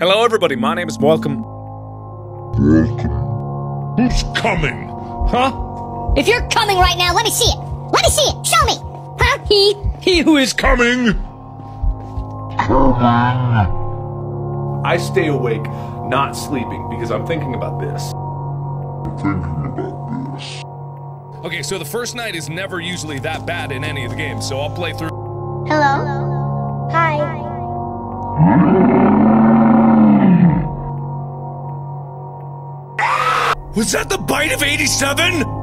Hello everybody, my name is Malcolm. Malcolm. Who's coming? Huh? If you're coming right now, let me see it. Let me see it. Show me. Huh? He who is coming. I stay awake, not sleeping, because I'm thinking about this. Okay, so the first night is never usually that bad in any of the games, so I'll play through. Hello? Hi. Was that the bite of 87?